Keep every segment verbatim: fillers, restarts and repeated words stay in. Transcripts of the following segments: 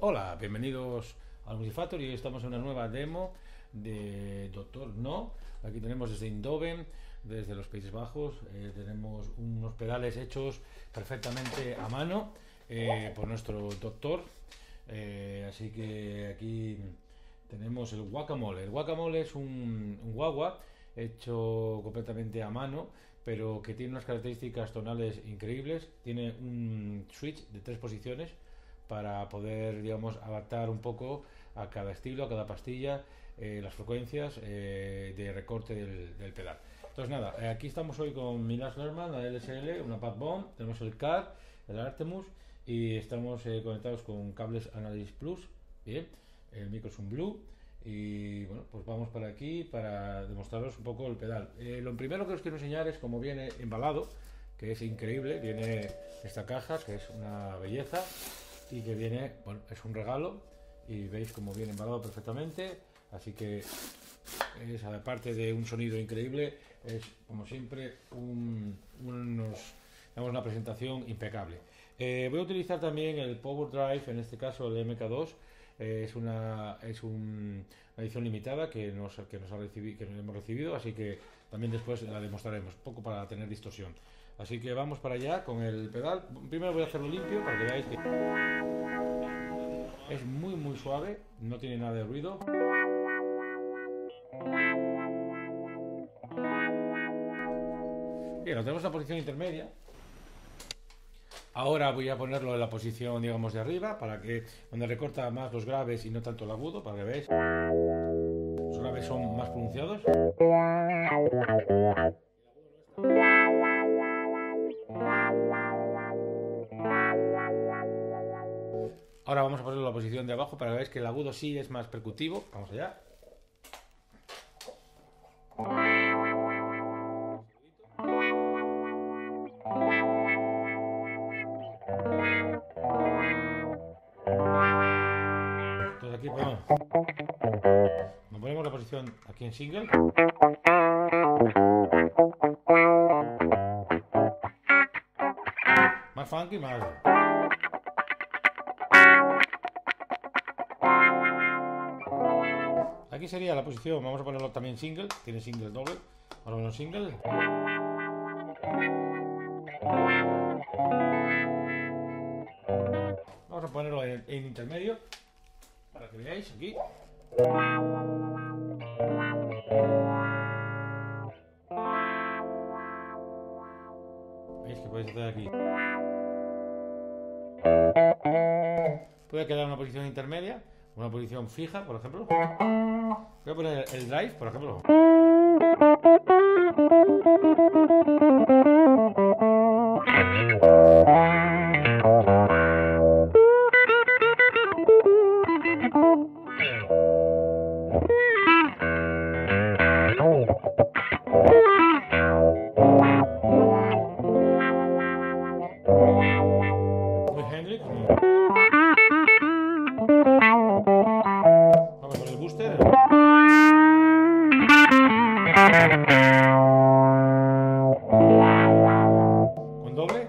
Hola, bienvenidos al Multifactor. Hoy estamos en una nueva demo de Doctor No. Aquí tenemos desde Indoven, desde los Países Bajos, eh, tenemos unos pedales hechos perfectamente a mano eh, por nuestro doctor. Eh, así que aquí tenemos el Whacamoly. El Whacamoly es un, un guagua hecho completamente a mano, pero que tiene unas características tonales increíbles. Tiene un switch de tres posiciones para poder, digamos, adaptar un poco a cada estilo, a cada pastilla, eh, las frecuencias eh, de recorte del, del pedal. Entonces nada, eh, aquí estamos hoy con Milas Norma, la L S L, una Pad Bomb, tenemos el C A R, el Artemus y estamos eh, conectados con Cables Analysis Plus, bien, el Microsum Blue. Y bueno, pues vamos para aquí para demostraros un poco el pedal. Eh, lo primero que os quiero enseñar es cómo viene embalado, que es increíble, viene esta caja, que es una belleza. Y que viene, bueno, es un regalo y veis cómo viene embalado perfectamente, así que es, aparte de un sonido increíble, es como siempre un, unos, digamos, una presentación impecable. Eh, voy a utilizar también el Power Drive, en este caso el M K dos, eh, es, una, es un, una edición limitada que nos, que, nos ha recibido, que nos hemos recibido, así que también después la demostraremos, poco para tener distorsión. Así que vamos para allá con el pedal. Primero voy a hacerlo limpio para que veáis que es muy muy suave, no tiene nada de ruido. Bien, lo tenemos en la posición intermedia. Ahora voy a ponerlo en la posición, digamos, de arriba, para que donde recorta más los graves y no tanto el agudo, para que veáis. Los graves son más pronunciados. Ahora vamos a ponerlo en la posición de abajo para que veáis que el agudo sí es más percutivo. Vamos allá. Entonces aquí ponemos, nos ponemos la posición aquí en single. Más funky, más... Aquí sería la posición, vamos a ponerlo también single, tiene single doble, vamos a ponerlo single. Vamos a ponerlo en, en intermedio, para que veáis aquí. Veis que podéis hacer aquí. Puede quedar una posición intermedia, una posición fija, por ejemplo. Voy a poner el drive, por ejemplo. Muy Hendrix. Vamos con el booster. Con doble.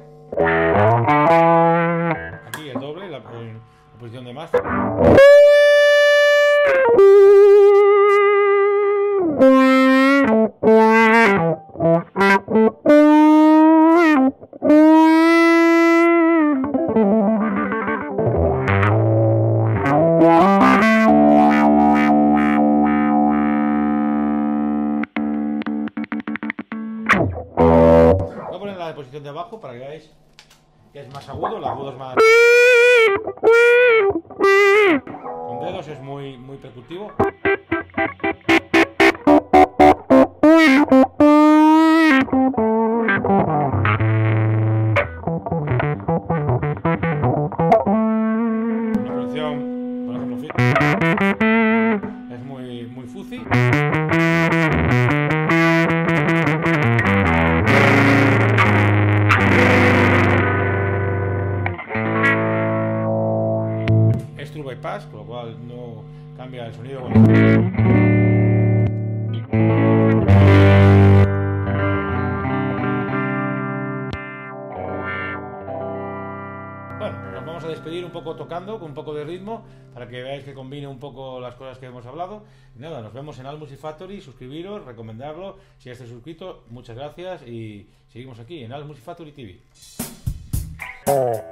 Aquí el doble, la, la posición de master. Posición de abajo para que veáis que es más agudo, el agudo es más... Con dedos es muy, muy percutivo. Una posición, por ejemplo, es muy, muy fuzzy. bypass, con lo cual no cambia el sonido. Bueno. Despedir un poco tocando con un poco de ritmo para que veáis que combine un poco las cosas que hemos hablado. Y nada, nos vemos en Al's Music Factory. Suscribiros, recomendarlo. Si ya estáis suscritos, muchas gracias y seguimos aquí en Al's Music Factory T V.